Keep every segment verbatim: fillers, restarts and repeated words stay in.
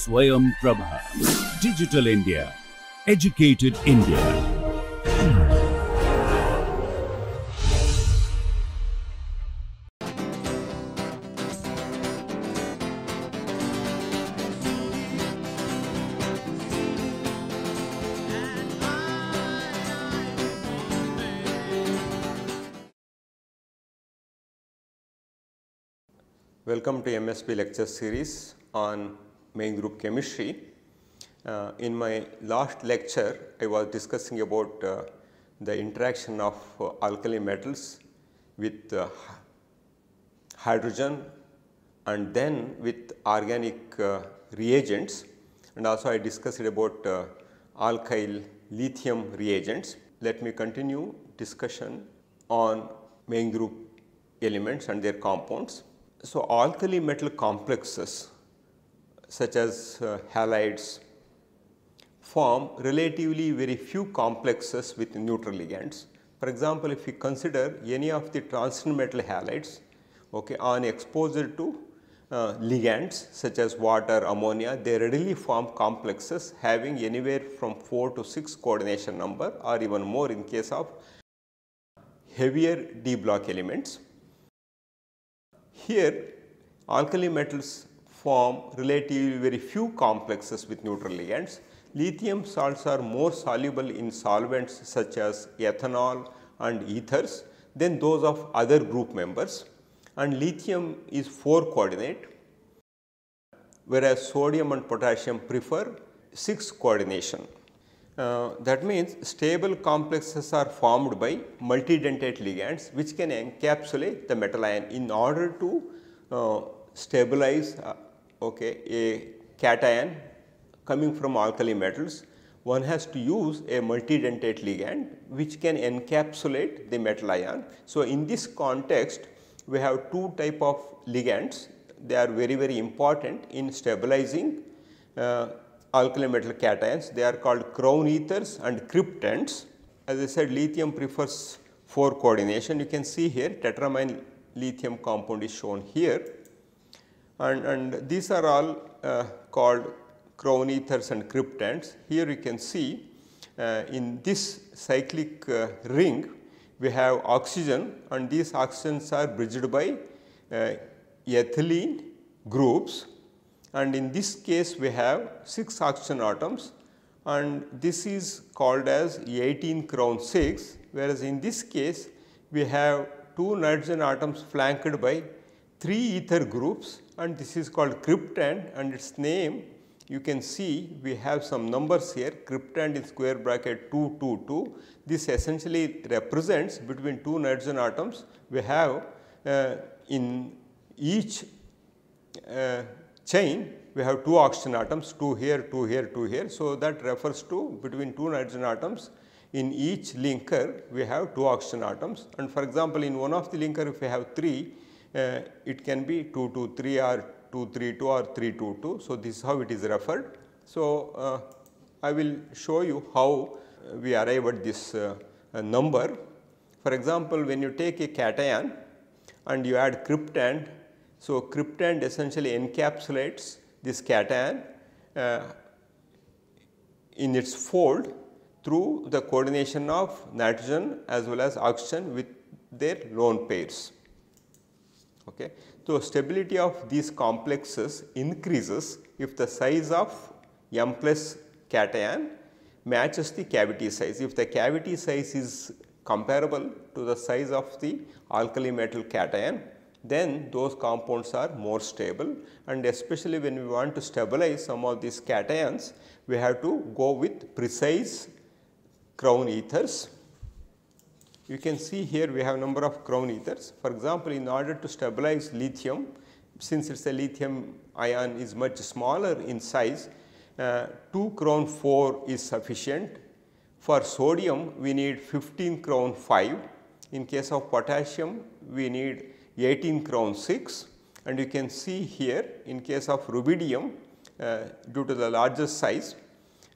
Swayam Prabha. Digital India. Educated India. Welcome to M S P Lecture Series on main group chemistry. Uh, in my last lecture, I was discussing about uh, the interaction of uh, alkali metals with uh, hydrogen and then with organic uh, reagents, and also I discussed about uh, alkyl lithium reagents. Let me continue discussion on main group elements and their compounds. So, alkali metal complexes such as uh, halides form relatively very few complexes with neutral ligands. For example, if we consider any of the transition metal halides, okay, on exposure to uh, ligands such as water, ammonia, they readily form complexes having anywhere from four to six coordination number or even more in case of heavier d block elements. Here, alkali metals form relatively very few complexes with neutral ligands. Lithium salts are more soluble in solvents such as ethanol and ethers than those of other group members, and lithium is four coordinate, whereas sodium and potassium prefer six coordination. Uh, that means stable complexes are formed by multidentate ligands which can encapsulate the metal ion in order to uh, stabilize uh, okay, a cation coming from alkali metals. One has to use a multidentate ligand which can encapsulate the metal ion. So, in this context we have two type of ligands. They are very very important in stabilizing uh, alkali metal cations. They are called crown ethers and cryptands. As I said, lithium prefers four coordination. You can see here tetramine lithium compound is shown here, and, and these are all uh, called crown ethers and cryptands. Here you can see uh, in this cyclic uh, ring we have oxygen, and these oxygens are bridged by uh, ethylene groups. And in this case we have six oxygen atoms, and this is called as eighteen crown six, whereas in this case we have two nitrogen atoms flanked by three ether groups, and this is called cryptand, and its name you can see we have some numbers here. Cryptand in square bracket two two two. This essentially represents between two nitrogen atoms we have uh, in each uh, chain we have two oxygen atoms, two here, two here, two here. So, that refers to between two nitrogen atoms in each linker we have two oxygen atoms, and for example, in one of the linker if we have three uh, it can be two two three or two three two or three two two. So, this is how it is referred. So, uh, I will show you how we arrive at this uh, number. For example, when you take a cation and you add cryptand. So, cryptand essentially encapsulates this cation uh, in its fold through the coordination of nitrogen as well as oxygen with their lone pairs. Okay. So, stability of these complexes increases if the size of M plus cation matches the cavity size. If the cavity size is comparable to the size of the alkali metal cation, then those compounds are more stable, and especially when we want to stabilize some of these cations, we have to go with precise crown ethers. You can see here we have number of crown ethers. For example, in order to stabilize lithium, since it is a lithium ion is much smaller in size, uh, two crown four is sufficient. For sodium we need fifteen crown five, in case of potassium we need eighteen crown six, and you can see here in case of rubidium uh, due to the larger size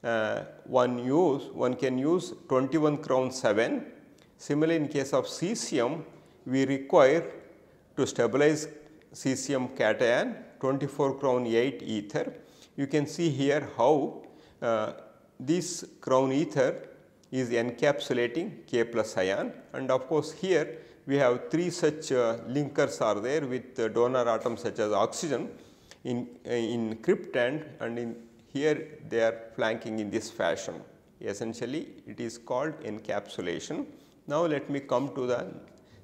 uh, one use one can use twenty-one crown seven. Similarly, in case of cesium we require to stabilize cesium cation twenty-four crown eight ether. you can see here how uh, this crown ether is encapsulating K plus ion, and of course here we have three such uh, linkers are there with uh, donor atoms such as oxygen in, uh, in cryptand, and in here they are flanking in this fashion. Essentially it is called encapsulation. Now let me come to the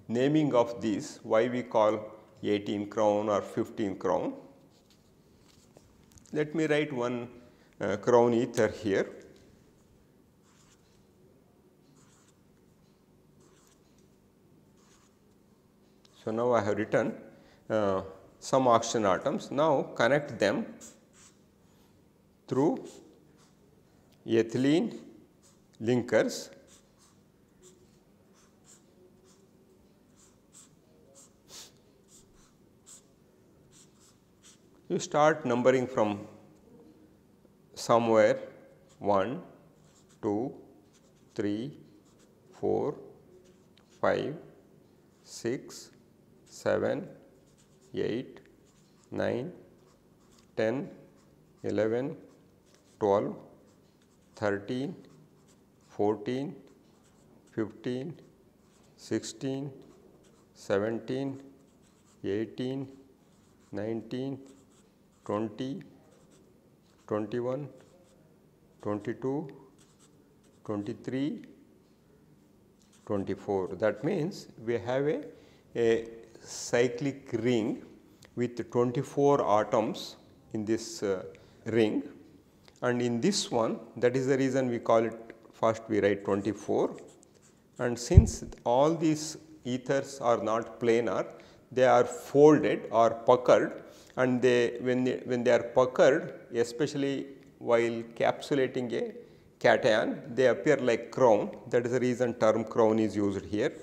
naming of these, why we call eighteen crown or fifteen crown. Let me write one uh, crown ether here. So, now I have written uh, some oxygen atoms. Now, connect them through ethylene linkers. You start numbering from somewhere one, two, three, four, five, six, seven, eight, nine, ten, eleven, twelve, thirteen, fourteen, fifteen, sixteen, seventeen, eighteen, nineteen, twenty, twenty-one, twenty-two, twenty-three, twenty-four. That means we have a, a cyclic ring with twenty-four atoms in this uh, ring, and in this one, that is the reason we call it, first we write twenty-four, and since all these ethers are not planar, they are folded or puckered, and they when they, when they are puckered, especially while capsulating a cation, they appear like crown. That is the reason term crown is used here.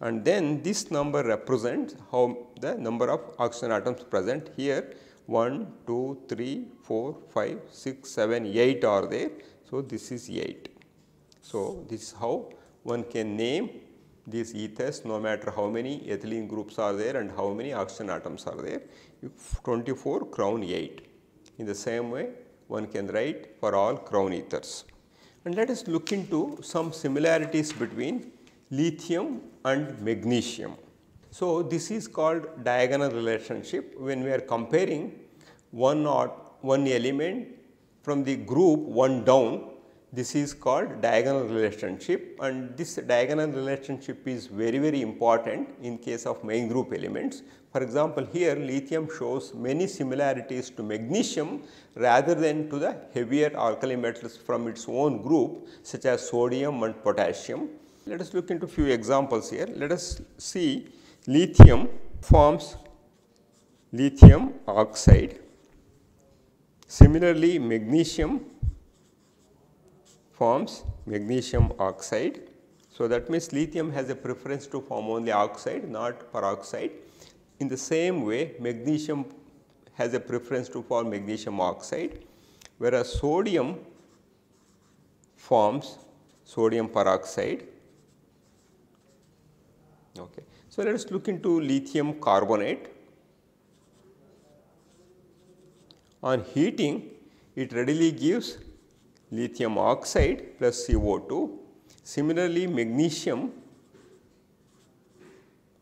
And then this number represents how the number of oxygen atoms present here. one, two, three, four, five, six, seven, eight are there. So, this is eight. So, this is how one can name these ethers, no matter how many ethylene groups are there and how many oxygen atoms are there. twenty-four crown eight. In the same way, one can write for all crown ethers. And let us look into some similarities between lithium and magnesium. So, this is called diagonal relationship when we are comparing one or one element from the group one down. This is called diagonal relationship, and this diagonal relationship is very very important in case of main group elements. For example, here lithium shows many similarities to magnesium rather than to the heavier alkali metals from its own group such as sodium and potassium. Let us look into few examples here. Let us see lithium forms lithium oxide. Similarly, magnesium forms magnesium oxide. So, that means lithium has a preference to form only oxide, not peroxide. In the same way, magnesium has a preference to form magnesium oxide, whereas sodium forms sodium peroxide. Okay. So, let us look into lithium carbonate. On heating, it readily gives lithium oxide plus C O two. Similarly, magnesium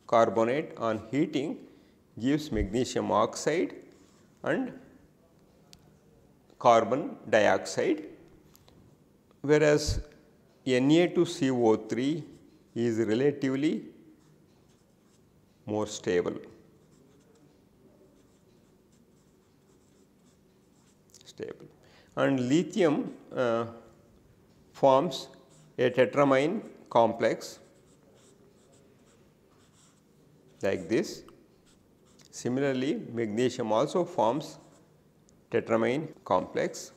carbonate on heating gives magnesium oxide and carbon dioxide, whereas N A two C O three is relatively more stable. stable. And lithium uh, forms a tetramine complex like this. Similarly, magnesium also forms tetramine complex.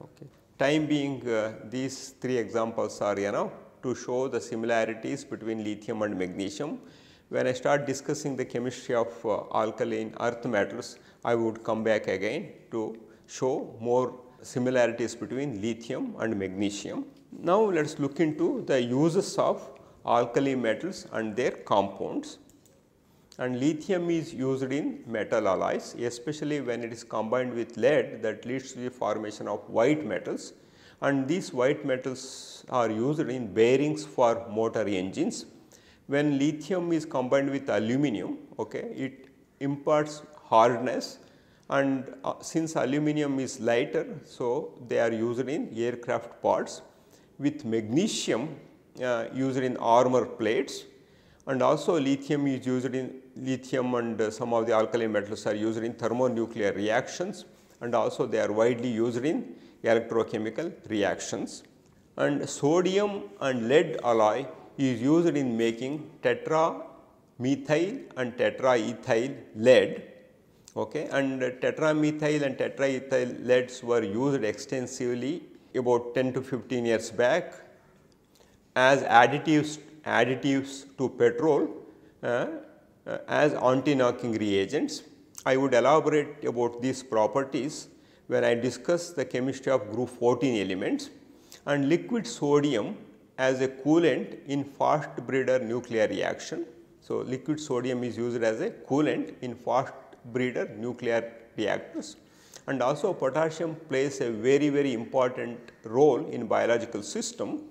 Okay. Time being, uh, these three examples are enough to show the similarities between lithium and magnesium. When I start discussing the chemistry of uh, alkaline earth metals, I would come back again to show more similarities between lithium and magnesium. Now, let us look into the uses of alkali metals and their compounds. And lithium is used in metal alloys, especially when it is combined with lead, that leads to the formation of white metals, and these white metals are used in bearings for motor engines. When lithium is combined with aluminum, okay, it imparts hardness, and uh, since aluminum is lighter, so they are used in aircraft parts, with magnesium uh, used in armor plates. And also lithium is used in lithium and uh, some of the alkali metals are used in thermonuclear reactions, and also they are widely used in electrochemical reactions. And sodium and lead alloy is used in making tetramethyl and tetraethyl lead. Okay. And uh, tetramethyl and tetraethyl leads were used extensively about ten to fifteen years back as additives additives to petrol uh, uh, as anti-knocking reagents. I would elaborate about these properties when I discuss the chemistry of group fourteen elements. And liquid sodium as a coolant in fast breeder nuclear reaction. So, liquid sodium is used as a coolant in fast breeder nuclear reactors, and also potassium plays a very very important role in biological system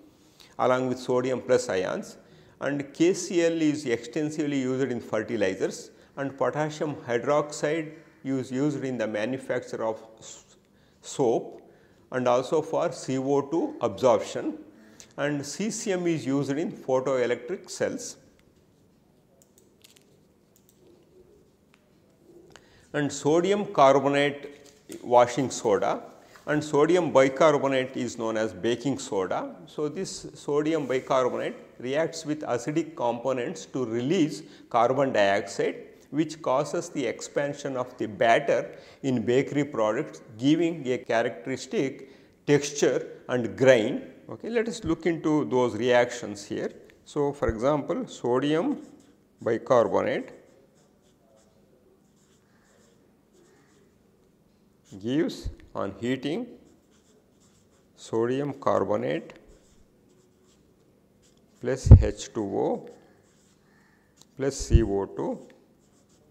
along with sodium plus ions, and K C L is extensively used in fertilizers, and potassium hydroxide is used in the manufacture of soap and also for C O two absorption, and cesium is used in photoelectric cells. And sodium carbonate washing soda and sodium bicarbonate is known as baking soda. So, this sodium bicarbonate reacts with acidic components to release carbon dioxide, which causes the expansion of the batter in bakery products, giving a characteristic texture and grain. Okay. Let us look into those reactions here. So, for example, sodium bicarbonate gives on heating sodium carbonate plus H two O plus C O two.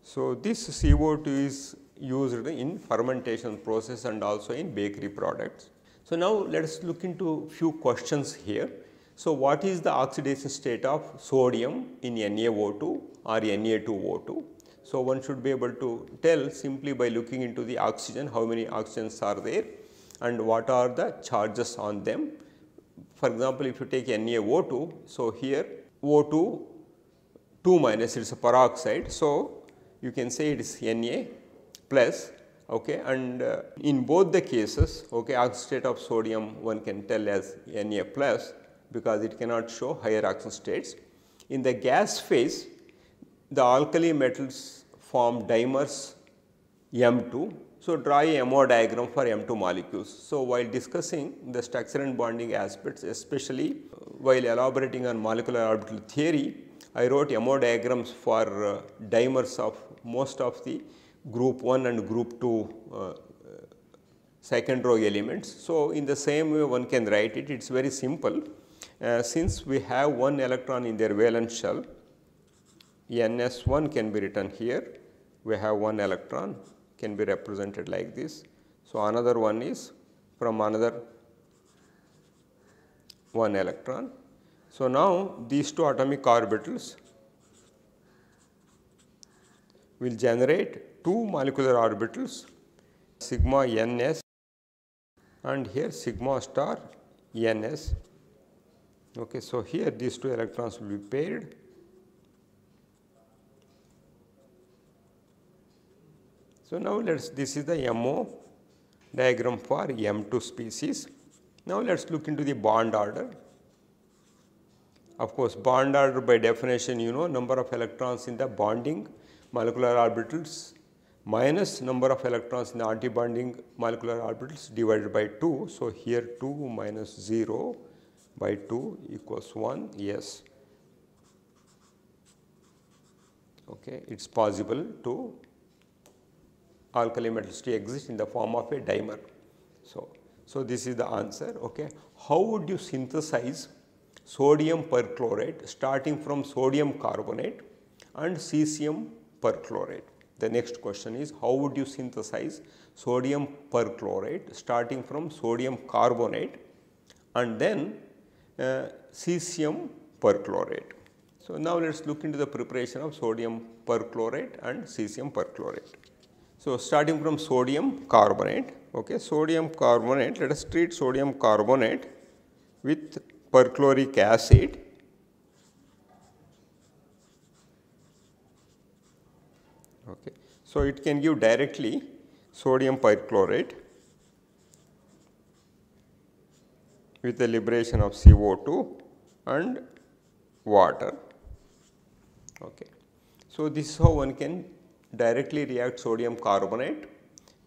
So, this C O two is used in fermentation process and also in bakery products. So, now let us look into few questions here. So, what is the oxidation state of sodium in N a O two or N a two O two? So, one should be able to tell simply by looking into the oxygen, how many oxygens are there and what are the charges on them. For example, if you take N a O two, so here O two two minus, it is a peroxide. So, you can say it is Na plus. Okay, and uh, in both the cases, okay, oxidation state of sodium one can tell as Na plus because it cannot show higher oxygen states. In the gas phase, the alkali metals form dimers M two. So, draw a M O diagram for M two molecules. So, while discussing the structure and bonding aspects, especially while elaborating on molecular orbital theory, I wrote M O diagrams for uh, dimers of most of the group one and group two uh, second row elements. So, in the same way one can write it, it is very simple. Uh, since we have one electron in their valence shell, N s one can be written here, we have one electron can be represented like this. So, another one is from another one electron. So, now these two atomic orbitals will generate two molecular orbitals sigma N s and here sigma star N s. Okay, so, here these two electrons will be paired . So, now let us, this is the M O diagram for M two species. Now, let us look into the bond order. Of course, bond order by definition, you know, number of electrons in the bonding molecular orbitals minus number of electrons in the anti-bonding molecular orbitals divided by two. So, here two minus zero by two equals one, yes. Okay, it is possible to alkali metals to exist in the form of a dimer. So, so this is the answer. Okay. How would you synthesize sodium perchlorate, starting from sodium carbonate and cesium perchlorate. The next question is, how would you synthesize sodium perchlorate starting from sodium carbonate and then uh, cesium perchlorate? So, now let us look into the preparation of sodium perchlorate and cesium perchlorate. So, starting from sodium carbonate, okay, sodium carbonate, let us treat sodium carbonate with perchloric acid okay. So, it can give directly sodium perchlorate with the liberation of C O two and water. Okay. So, this is how one can directly react sodium carbonate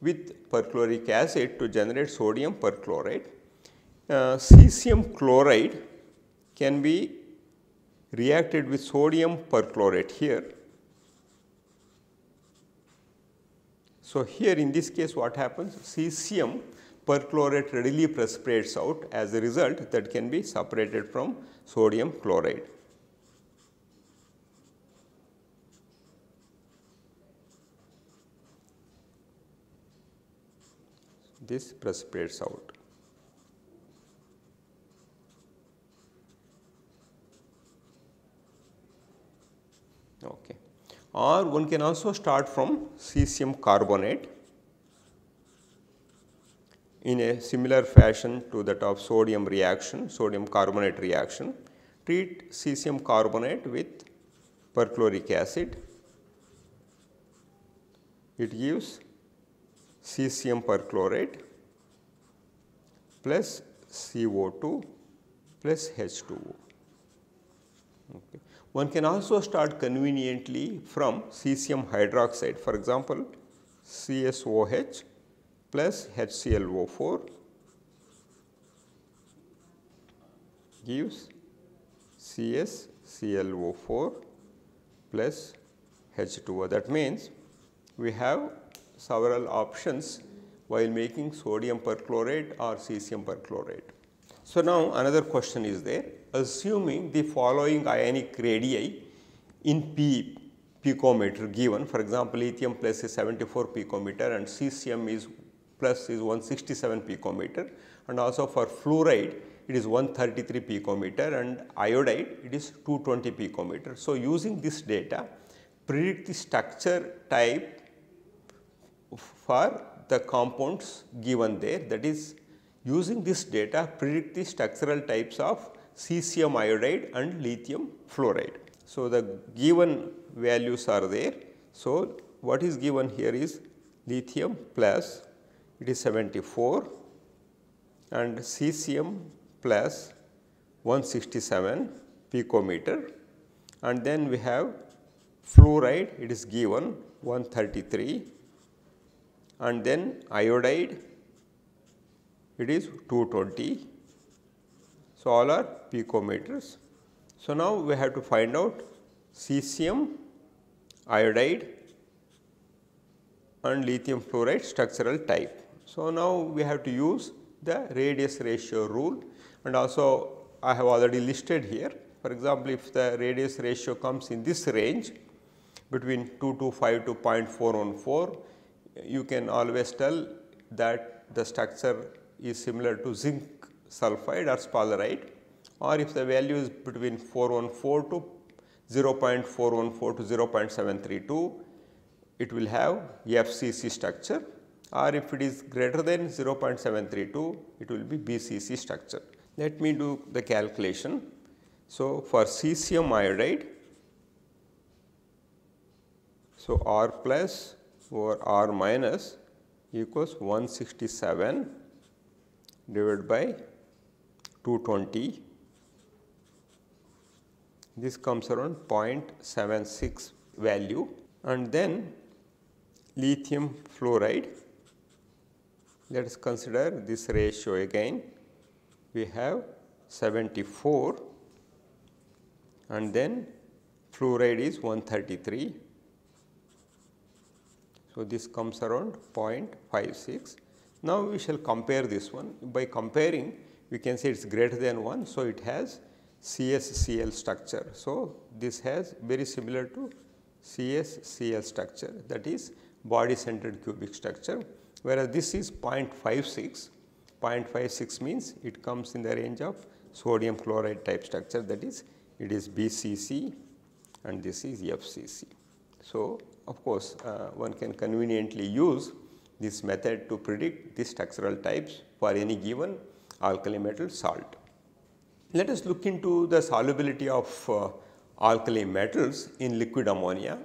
with perchloric acid to generate sodium perchlorate. Uh, cesium chloride can be reacted with sodium perchlorate here. So, here in this case what happens? Cesium perchlorate readily precipitates out, as a result that can be separated from sodium chloride. This precipitates out. Okay. Or one can also start from cesium carbonate in a similar fashion to that of sodium reaction, sodium carbonate reaction. Treat cesium carbonate with perchloric acid. It gives cesium perchlorate plus C O two plus H two O. Okay. One can also start conveniently from cesium hydroxide, for example, C S O H plus H C l O four gives C S C l O four plus H two O. That means we have several options while making sodium perchlorate or cesium perchlorate. So, now another question is there. Assuming the following ionic radii in P picometer given, for example, lithium plus is seventy-four picometer and cesium is plus is one sixty-seven picometer, and also for fluoride it is one thirty-three picometer and iodide it is two twenty picometer. So, using this data, predict the structure type for the compounds given there, that is using this data predict the structural types of cesium iodide and lithium fluoride. So, the given values are there. So, what is given here is lithium plus it is seventy-four and cesium plus one sixty-seven picometer, and then we have fluoride it is given one thirty-three, and then iodide it is two twenty. So, all are picometers. So, now we have to find out cesium, iodide and lithium fluoride structural type. So, now we have to use the radius ratio rule, and also I have already listed here. For example, if the radius ratio comes in this range between two twenty-five to zero point four one four, you can always tell that the structure is similar to zinc sulphide or spalerite, or if the value is between four hundred fourteen to zero point four one four to zero point seven three two, it will have F C C structure, or if it is greater than zero point seven three two, it will be B C C structure. Let me do the calculation. So, for cesium iodide, so R plus over R minus equals one sixty-seven divided by two twenty. This comes around zero point seven six value, and then lithium fluoride, let us consider this ratio again. We have seventy-four and then fluoride is one thirty-three. So, this comes around zero point five six. Now, we shall compare this one. By comparing, we can say it is greater than one. So, it has C S C L structure. So, this has very similar to C S C L structure, that is body centered cubic structure, whereas this is zero point five six. zero point five six means it comes in the range of sodium chloride type structure, that is it is B C C and this is F C C. So, of course, uh, one can conveniently use this method to predict these structural types for any given alkali metal salt. Let us look into the solubility of uh, alkali metals in liquid ammonia.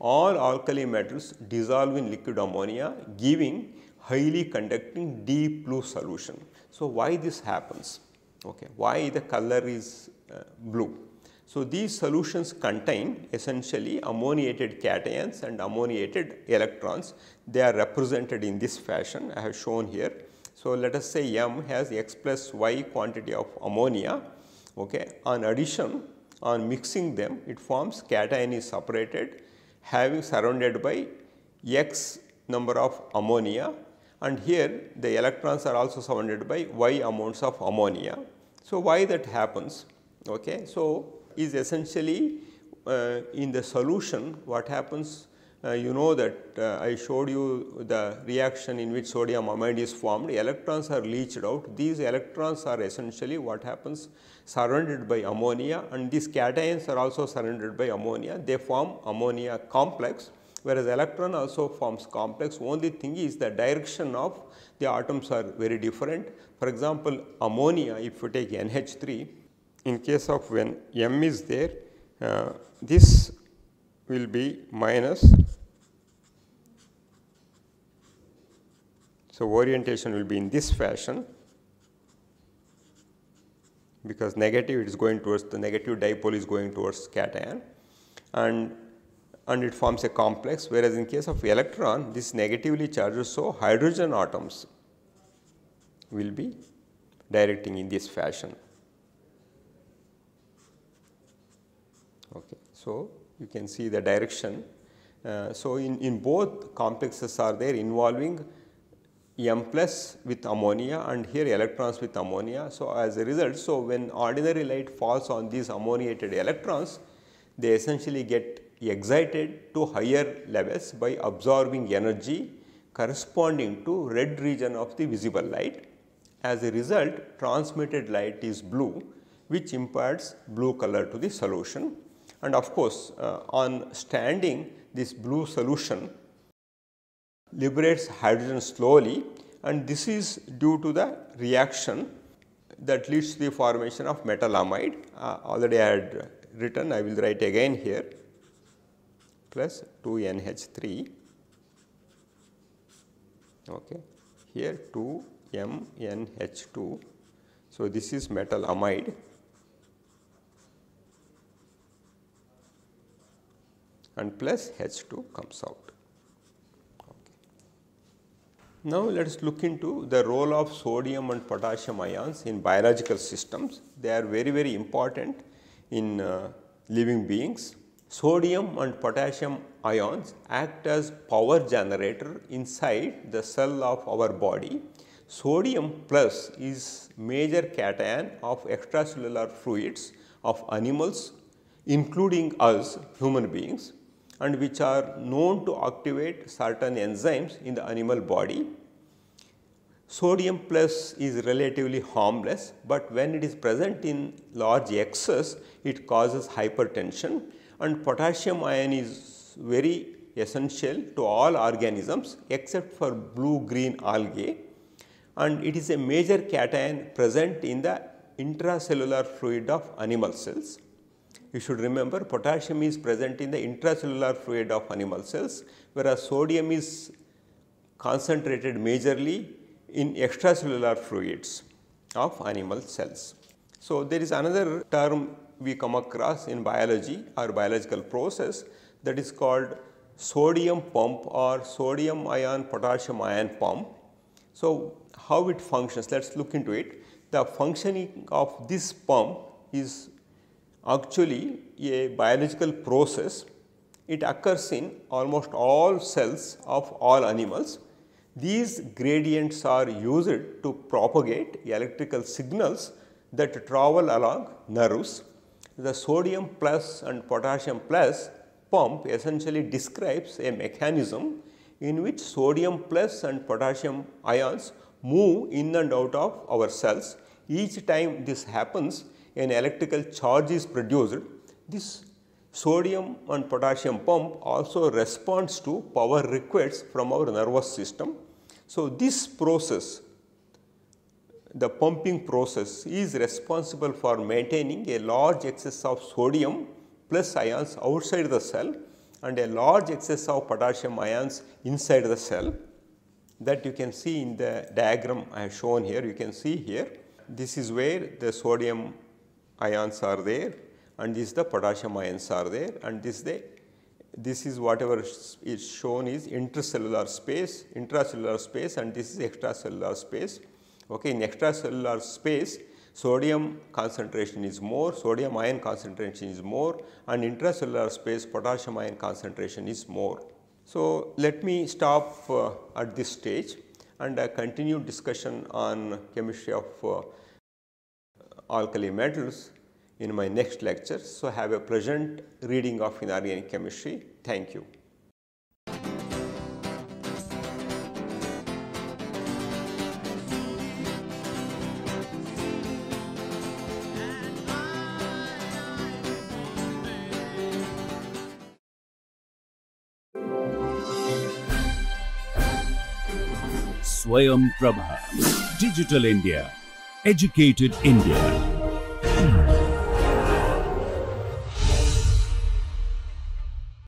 All alkali metals dissolve in liquid ammonia, giving highly conducting deep blue solution. So, why this happens? Okay, why the color is uh, blue? So, these solutions contain essentially ammoniated cations and ammoniated electrons. They are represented in this fashion I have shown here. So, let us say M has X plus Y quantity of ammonia. Okay. On addition, on mixing them, it forms cation is separated, having surrounded by X number of ammonia, and here the electrons are also surrounded by Y amounts of ammonia. So, why that happens? Okay. So, is essentially uh, in the solution what happens, uh, you know that uh, I showed you the reaction in which sodium amide is formed, electrons are leached out. These electrons are essentially what happens surrounded by ammonia, and these cations are also surrounded by ammonia. They form ammonia complex, whereas electron also forms complex. Only thing is the direction of the atoms are very different. For example, ammonia, if you take N H three, in case of when M is there, uh, this will be minus. So, orientation will be in this fashion, because negative it is going towards the negative dipole is going towards cation, and and it forms a complex, whereas in case of electron this negatively charged, so hydrogen atoms will be directing in this fashion. Okay. So, you can see the direction. Uh, so, in, in both complexes are there involving M plus with ammonia and here electrons with ammonia. So, as a result, so when ordinary light falls on these ammoniated electrons, they essentially get excited to higher levels by absorbing energy corresponding to red region of the visible light. As a result, transmitted light is blue, which imparts blue color to the solution. And of course, uh, on standing this blue solution liberates hydrogen slowly, and this is due to the reaction that leads to the formation of metal amide. Uh, already I had written, I will write again here, plus two N H three, okay. Here two M N H two. So, this is metal amide. And plus H two comes out. Okay. Now, let us look into the role of sodium and potassium ions in biological systems. They are very very important in uh, living beings. Sodium and potassium ions act as power generator inside the cell of our body. Sodium plus is major cation of extracellular fluids of animals, including us human beings, and which are known to activate certain enzymes in the animal body. Sodium plus is relatively harmless, but when it is present in large excess, it causes hypertension, and potassium ion is very essential to all organisms except for blue-green algae, and it is a major cation present in the intracellular fluid of animal cells. You should remember potassium is present in the intracellular fluid of animal cells, whereas sodium is concentrated majorly in extracellular fluids of animal cells. So, there is another term we come across in biology or biological process, that is called sodium pump or sodium ion potassium ion pump. So, how it functions, let us look into it. The functioning of this pump is actually a biological process. It occurs in almost all cells of all animals. These gradients are used to propagate electrical signals that travel along nerves. The sodium plus and potassium plus pump essentially describes a mechanism in which sodium plus and potassium ions move in and out of our cells. Each time this happens, an electrical charge is produced. This sodium and potassium pump also responds to power requests from our nervous system. So, this process, the pumping process, is responsible for maintaining a large excess of sodium plus ions outside the cell and a large excess of potassium ions inside the cell. That you can see in the diagram I have shown here. You can see here, this is where the sodium ions are there, and this is the potassium ions are there, and this the this is whatever is shown is intercellular space, intracellular space, and this is extracellular space. Okay, in extracellular space, sodium concentration is more, sodium ion concentration is more, and intracellular space potassium ion concentration is more. So, let me stop uh, at this stage and uh, continue discussion on chemistry of uh, alkali metals in my next lecture. So, have a pleasant reading of inorganic chemistry. Thank you. Swayam Prabha, Digital India, Educated India.